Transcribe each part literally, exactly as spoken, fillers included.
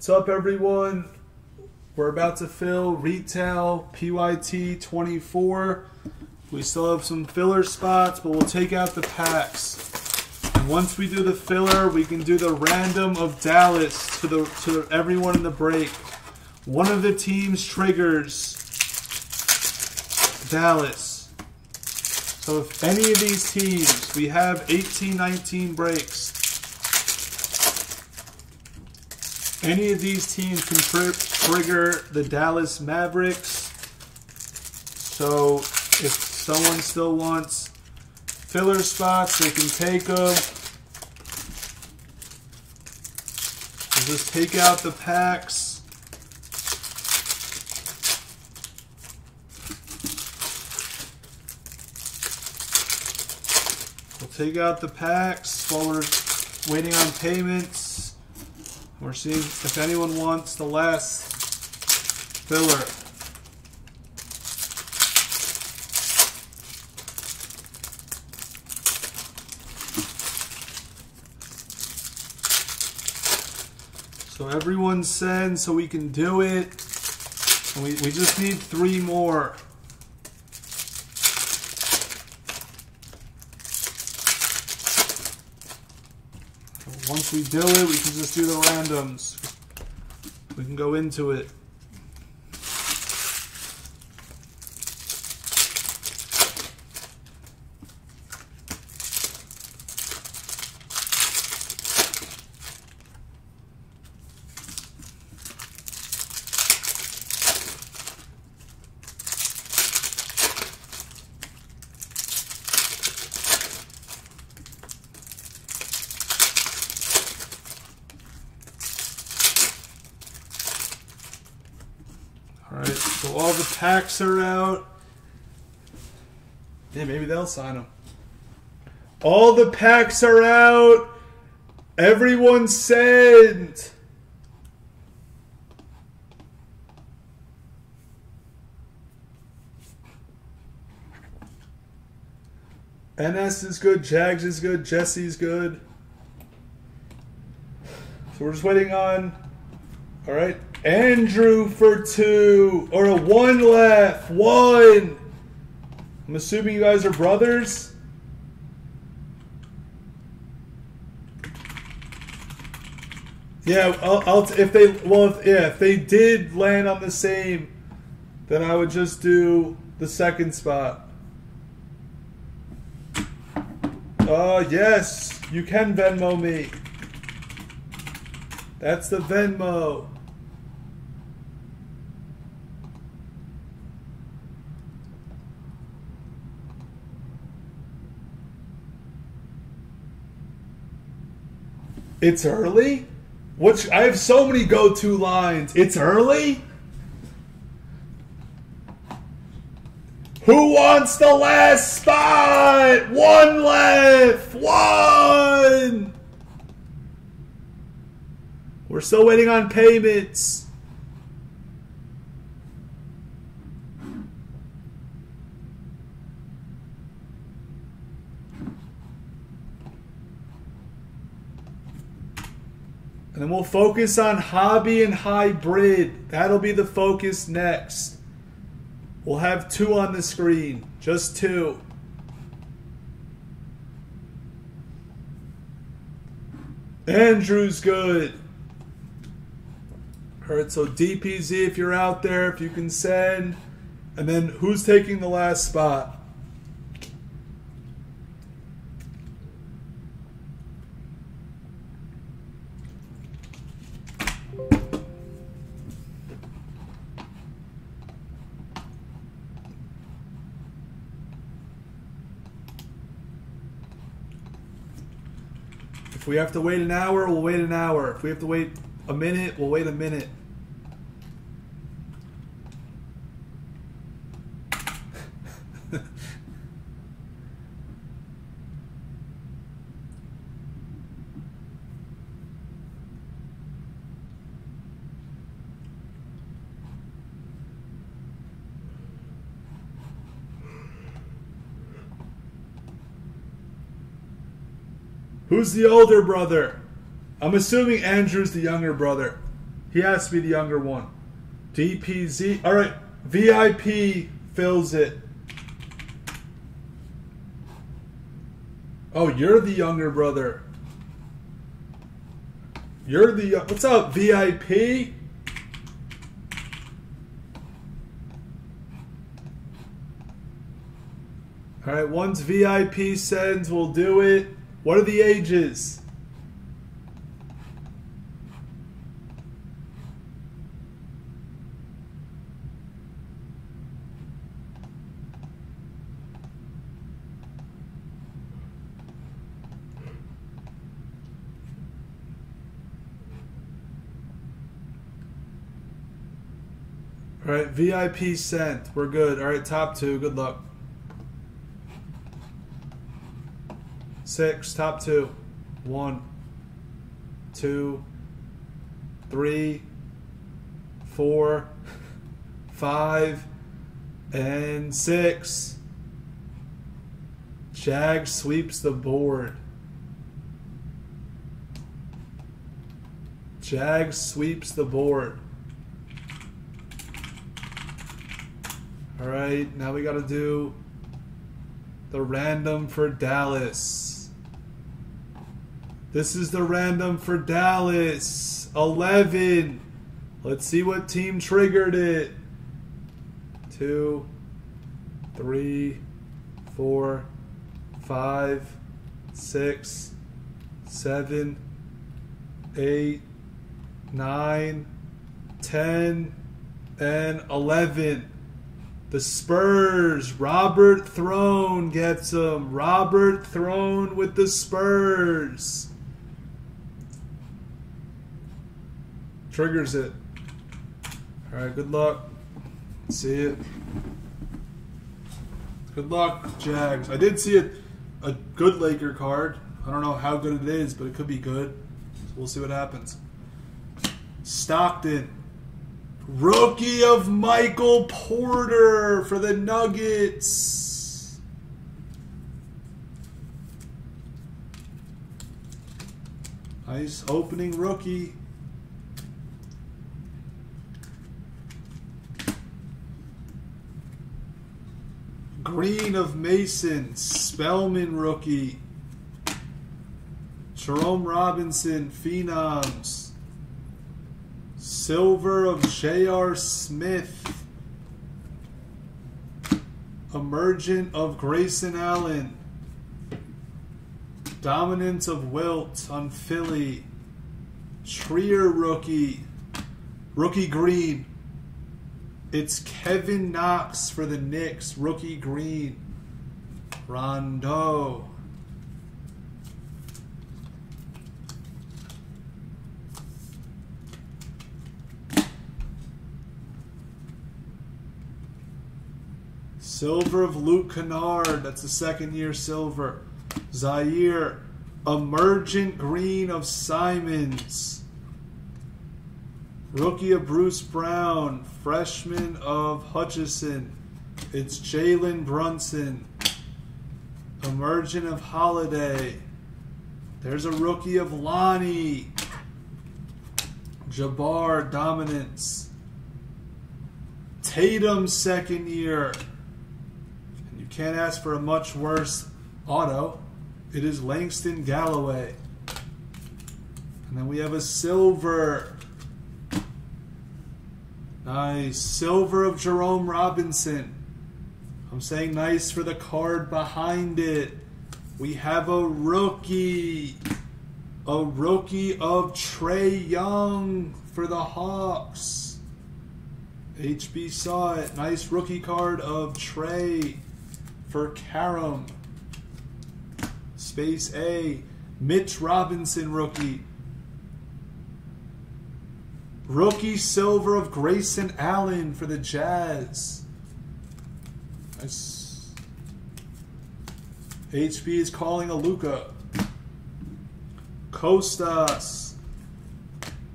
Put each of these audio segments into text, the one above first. What's up, everyone? We're about to fill retail P Y T twenty-four. We still have some filler spots, but we'll take out the packs. And once we do the filler, we can do the random of Dallas to the to everyone in the break. One of the teams triggers Dallas. So if any of these teams, we have eighteen, nineteen breaks. Any of these teams can tr trigger the Dallas Mavericks. So if someone still wants filler spots, they can take them. We'll just take out the packs. We'll take out the packs while we're waiting on payments. We're seeing if anyone wants the last filler. So everyone send so we can do it. And we, we just need three more. Once we do it, we can just do the randoms. We can go into it. Packs are out. Yeah, maybe they'll sign them. All the packs are out. Everyone sent. N S is good. Jags is good. Jesse's good. So we're just waiting on. All right. Andrew for two, or a one left, one. I'm assuming you guys are brothers. Yeah, I'll, I'll if they well, if, yeah, if they did land on the same, then I would just do the second spot. Uh, yes, you can Venmo me. That's the Venmo. It's early? Which I have so many go-to lines. It's early? Who wants the last spot? One left. One. We're still waiting on payments. And then we'll focus on hobby and hybrid. That'll be the focus next. We'll have two on the screen, just two. Andrew's good. All right, so D P Z if you're out there, if you can send. And then who's taking the last spot? If we have to wait an hour, we'll wait an hour. If we have to wait a minute, we'll wait a minute. Who's the older brother? I'm assuming Andrew's the younger brother. He has to be the younger one. D P Z. All right. V I P fills it. Oh, you're the younger brother. You're the... What's up, V I P? All right. Once V I P sends, we'll do it. What are the ages? All right, V I P sent. We're good. All right, top two. Good luck. Six, top two. One, two, three, four, five, and six. Jag sweeps the board. Jag sweeps the board. All right, now we got to do the random for Dallas. This is the random for Dallas. eleven. Let's see what team triggered it. Two, three, four, five, six, seven, eight, nine, ten, and eleven. The Spurs, Robert Thorne gets them. Robert Thorne with the Spurs. Triggers it. All right, good luck. See it. Good luck, Jags. I did see it, a good Laker card. I don't know how good it is, but it could be good. So we'll see what happens. Stockton. Rookie of Michael Porter for the Nuggets. Nice opening rookie. Green of Mason Spellman rookie. Jerome Robinson Phenoms. Silver of J R Smith. Emergent of Grayson Allen. Dominance of Wilt on Philly. Trier rookie. Rookie green. It's Kevin Knox for the Knicks. Rookie green. Rondo. Silver of Luke Kennard. That's the second year silver. Zaire. Emergent green of Simons. Rookie of Bruce Brown. Freshman of Hutchison. It's Jaylen Brunson. Emergent of Holiday. There's a rookie of Lonnie. Jabbar dominance. Tatum second year. Can't ask for a much worse auto. It is Langston Galloway. And then we have a silver. Nice. Silver of Jerome Robinson. I'm saying nice for the card behind it. We have a rookie. A rookie of Trae Young for the Hawks. H B saw it. Nice rookie card of Trae. For Karam, space A, Mitch Robinson rookie. Rookie silver of Grayson Allen for the Jazz. Nice. H B is calling a Luka. Kostas,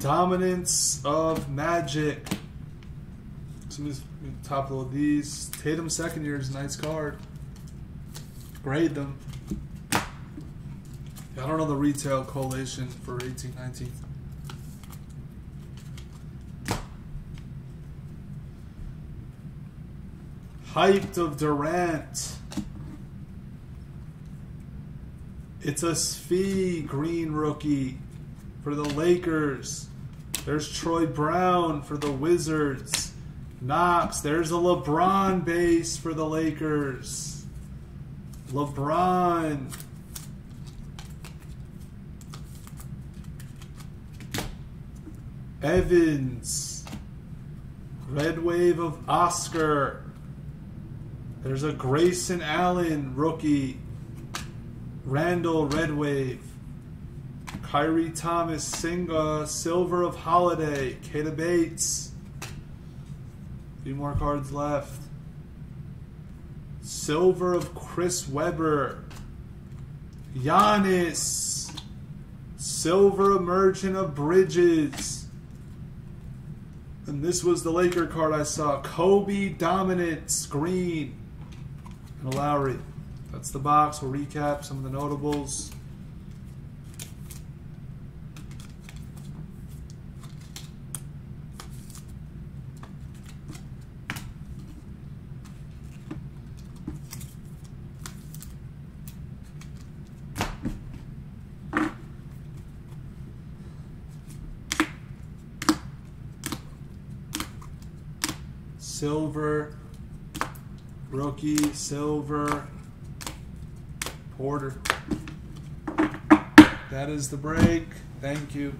dominance of Magic. Somebody's top load these. Tatum second year is a nice card. Grade them. I don't know the retail collation for eighteen nineteen. hyped of Durant. It's a Svi green rookie for the Lakers. There's Troy Brown for the Wizards. Knox, there's a LeBron base for the Lakers. LeBron. Evans. Red wave of Oscar. There's a Grayson Allen rookie. Randall red wave. Kyrie Thomas, Singa, silver of Holiday, Keta Bates. A few more cards left. Silver of Chris Webber. Giannis. Silver emergent of Bridges. And this was the Laker card I saw. Kobe dominance, green. And Lowry. That's the box. We'll recap some of the notables. Silver, rookie, silver, Porter. That is the break. Thank you.